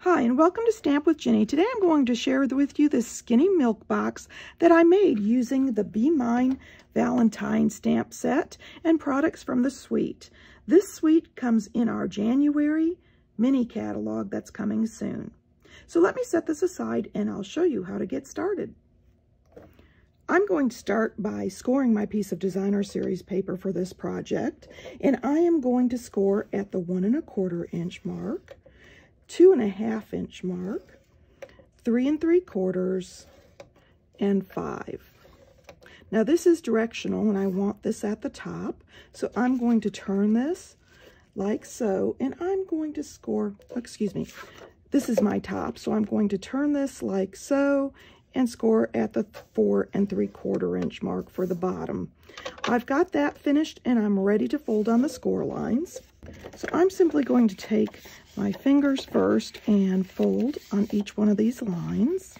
Hi, and welcome to Stamp with Jini. Today I'm going to share with you this skinny milk box that I made using the Be Mine Valentine stamp set and products from the suite. This suite comes in our January mini catalog that's coming soon. So let me set this aside and I'll show you how to get started. I'm going to start by scoring my piece of designer series paper for this project, and I am going to score at the 1 1/4 inch mark, 2 1/2 inch mark, 3 3/4, and 5. Now this is directional and I want this at the top, so I'm going to turn this like so, and I'm going to score, excuse me, this is my top, so I'm going to turn this like so and score at the 4 3/4 inch mark for the bottom. I've got that finished and I'm ready to fold on the score lines. So I'm simply going to take my fingers first and fold on each one of these lines.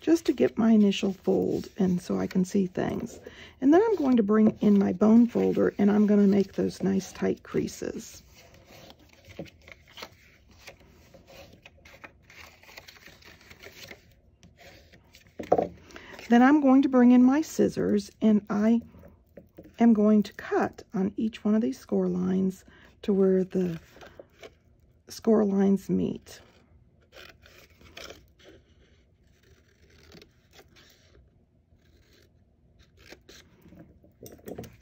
Just to get my initial fold and so I can see things. And then I'm going to bring in my bone folder and I'm going to make those nice tight creases. Then I'm going to bring in my scissors and I am going to cut on each one of these score lines to where the score lines meet.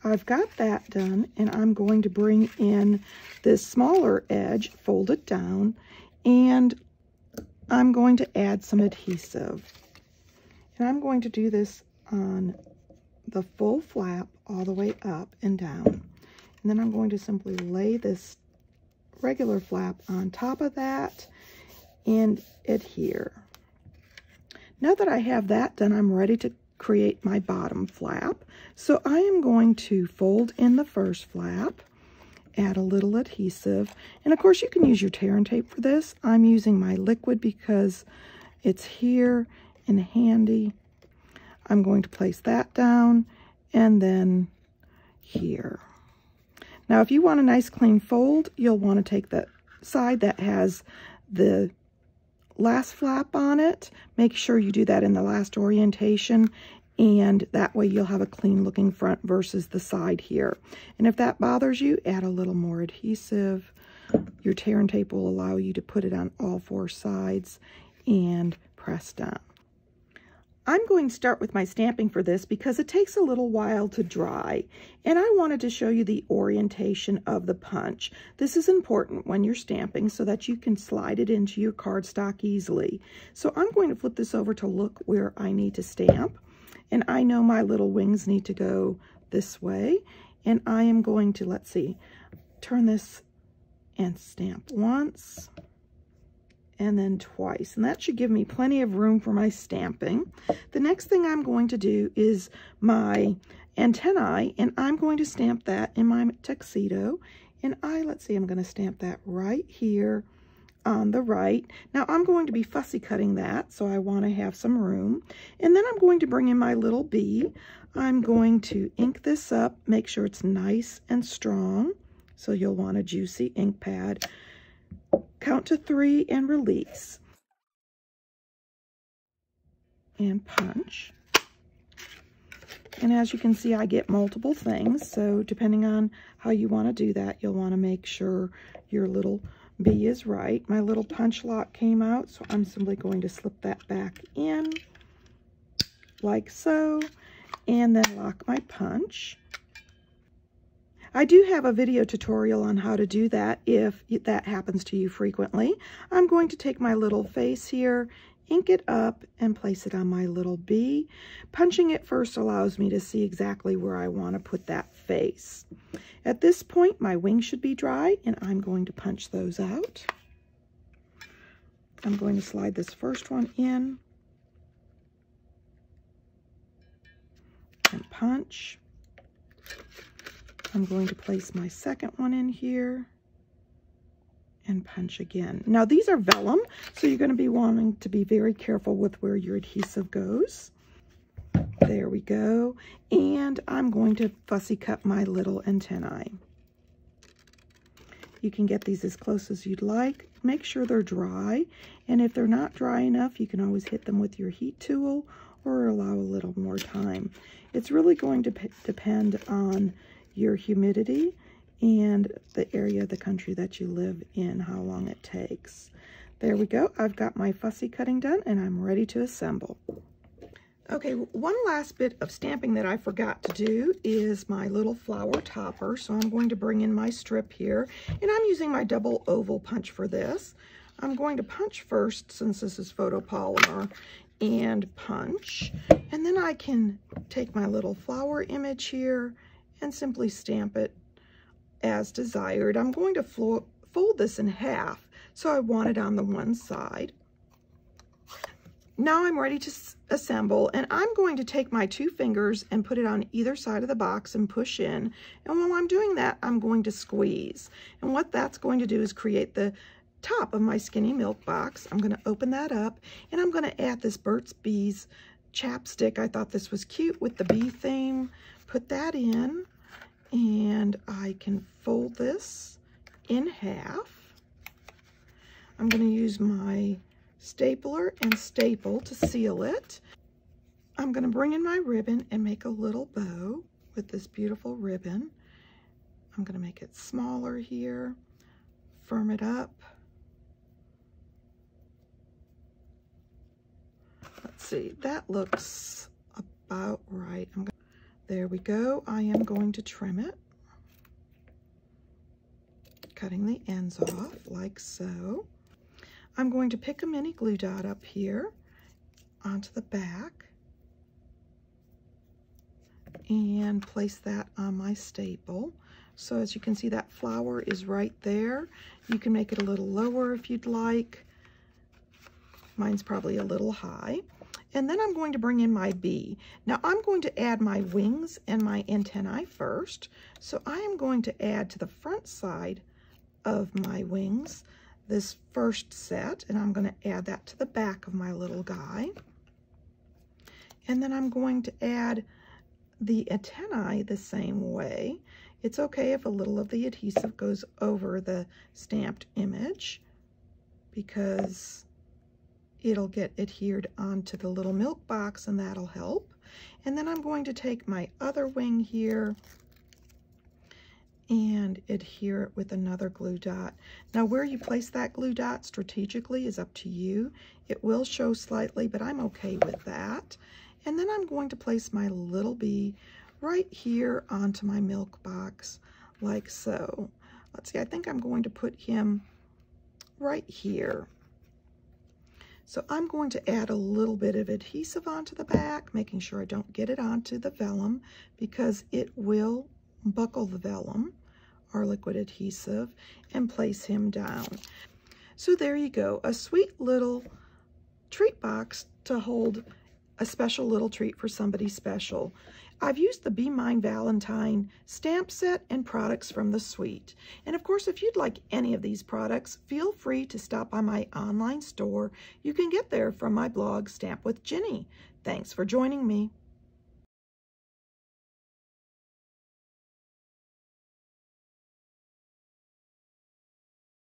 I've got that done and I'm going to bring in this smaller edge, fold it down, and I'm going to add some adhesive. And I'm going to do this on the full flap all the way up and down. And then I'm going to simply lay this regular flap on top of that and adhere. Now that I have that done, I'm ready to create my bottom flap. So I am going to fold in the first flap, add a little adhesive, and of course you can use your tear and tape for this. I'm using my liquid because it's here and handy. I'm going to place that down and then here. Now if you want a nice clean fold, you'll want to take the side that has the last flap on it. Make sure you do that in the last orientation, and that way you'll have a clean looking front versus the side here. And if that bothers you, add a little more adhesive. Your tear and tape will allow you to put it on all four sides and press down. I'm going to start with my stamping for this because it takes a little while to dry, and I wanted to show you the orientation of the punch. This is important when you're stamping so that you can slide it into your cardstock easily. So I'm going to flip this over to look where I need to stamp, and I know my little wings need to go this way, and I am going to, let's see, turn this and stamp once, and then twice, and that should give me plenty of room for my stamping. The next thing I'm going to do is my antennae, and I'm going to stamp that in my tuxedo, and let's see, I'm going to stamp that right here on the right. Now I'm going to be fussy cutting that, so I want to have some room, and then I'm going to bring in my little bee. I'm going to ink this up, make sure it's nice and strong, so you'll want a juicy ink pad. Count to 3 and release. And punch. And as you can see, I get multiple things. So depending on how you want to do that, you'll want to make sure your little bee is right. My little punch lock came out, so I'm simply going to slip that back in like so, and then lock my punch. I do have a video tutorial on how to do that if that happens to you frequently. I'm going to take my little face here, ink it up, and place it on my little bee. Punching it first allows me to see exactly where I want to put that face. At this point, my wings should be dry, and I'm going to punch those out. I'm going to slide this first one in and punch. I'm going to place my second one in here and punch again. Now these are vellum, so you're going to be wanting to be very careful with where your adhesive goes. There we go. And I'm going to fussy cut my little antennae. You can get these as close as you'd like. Make sure they're dry, and if they're not dry enough, you can always hit them with your heat tool or allow a little more time. It's really going to depend on your humidity and the area of the country that you live in, how long it takes. There we go. I've got my fussy cutting done, and I'm ready to assemble. Okay, one last bit of stamping that I forgot to do is my little flower topper. So I'm going to bring in my strip here, and I'm using my double oval punch for this. I'm going to punch first, since this is photopolymer, and punch. And then I can take my little flower image here and simply stamp it as desired. I'm going to fold this in half, so I want it on the one side. Now I'm ready to assemble, and I'm going to take my two fingers and put it on either side of the box and push in. And while I'm doing that, I'm going to squeeze. And what that's going to do is create the top of my skinny milk box. I'm going to open that up, and I'm going to add this Burt's Bees chapstick. I thought this was cute with the bee theme. Put that in, and I can fold this in half. I'm going to use my stapler and staple to seal it. I'm going to bring in my ribbon and make a little bow with this beautiful ribbon. I'm going to make it smaller here, firm it up. Let's see, that looks about right. There we go. I am going to trim it, cutting the ends off like so. I'm going to pick a mini glue dot up here onto the back and place that on my staple. So as you can see, that flower is right there. You can make it a little lower if you'd like. Mine's probably a little high. And then I'm going to bring in my bee. Now I'm going to add my wings and my antennae first. So I am going to add to the front side of my wings this first set, and I'm going to add that to the back of my little guy. And then I'm going to add the antennae the same way. It's okay if a little of the adhesive goes over the stamped image, because it'll get adhered onto the little milk box, and that'll help. And then I'm going to take my other wing here and adhere it with another glue dot. Now where you place that glue dot strategically is up to you. It will show slightly, but I'm okay with that. And then I'm going to place my little bee right here onto my milk box, like so. Let's see, I think I'm going to put him right here. So I'm going to add a little bit of adhesive onto the back, making sure I don't get it onto the vellum, because it will buckle the vellum, our liquid adhesive, and place him down. So there you go, a sweet little treat box to hold a special little treat for somebody special. I've used the Be Mine Valentine stamp set and products from the suite. And of course, if you'd like any of these products, feel free to stop by my online store. You can get there from my blog, Stamp with Jini. Thanks for joining me.